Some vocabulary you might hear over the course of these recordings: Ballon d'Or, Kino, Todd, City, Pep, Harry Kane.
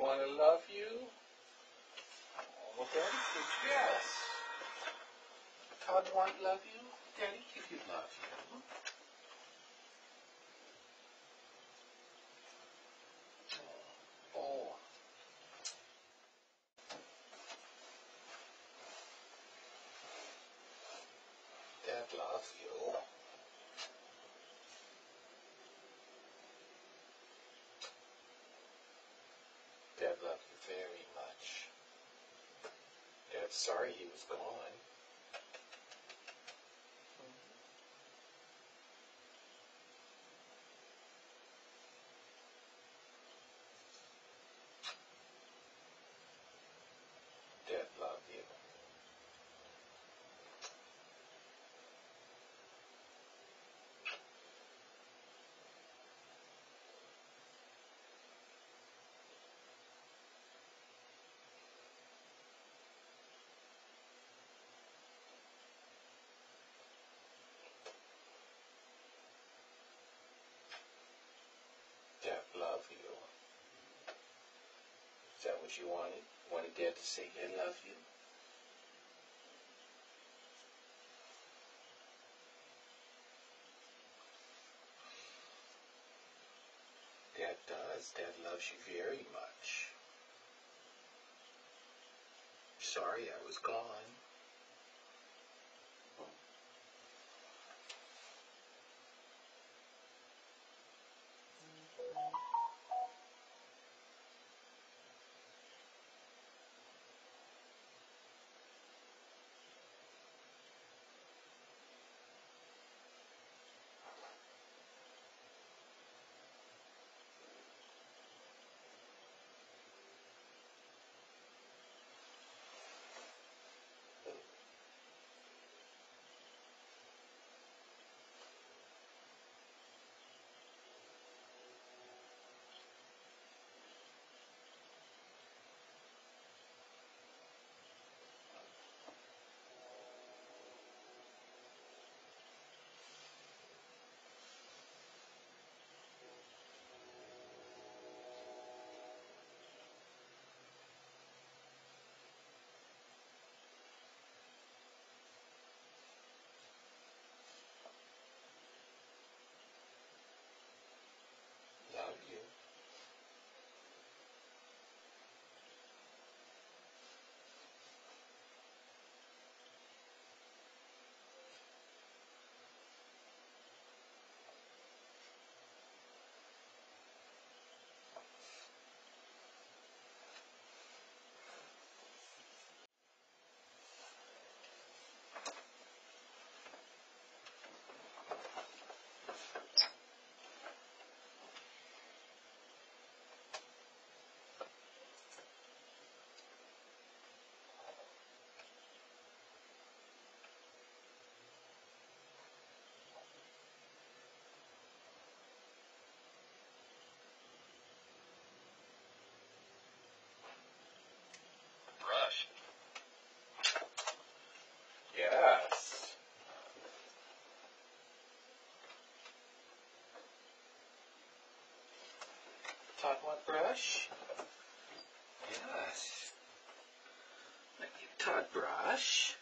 Want to love you? Oh, Daddy says yes. Todd want to love you? Daddy, he could love you. Dad loves you. Dad loved you very much. Dad's sorry he was gone. You. Is that what you wanted? Wanted Dad to say I love you? Dad does. Dad loves you very much. Sorry I was gone. Yes. Todd want brush? Yes. Let me give Todd brush.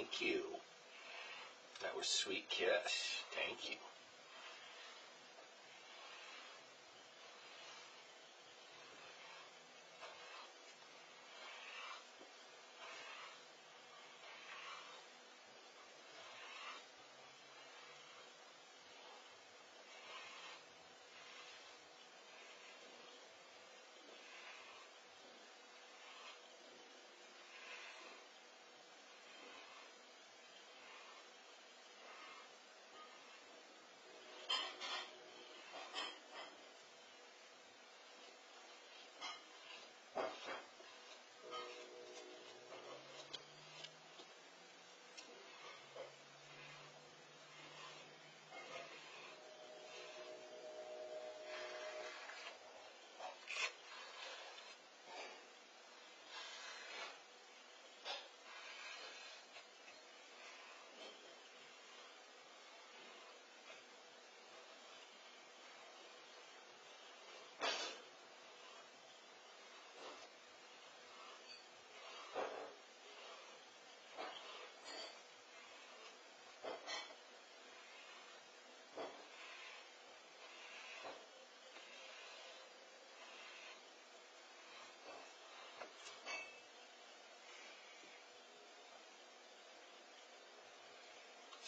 Thank you. That was sweet kiss. Thank you.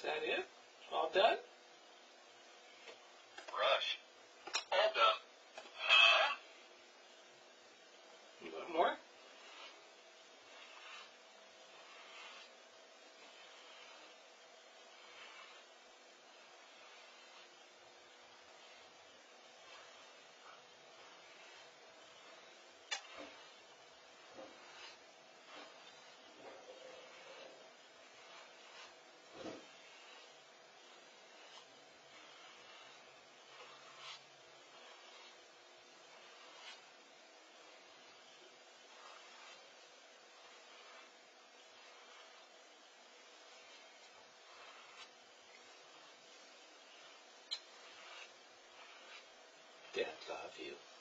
Is that it? All done? Brush. All done. Huh? You want more? Dad, love you.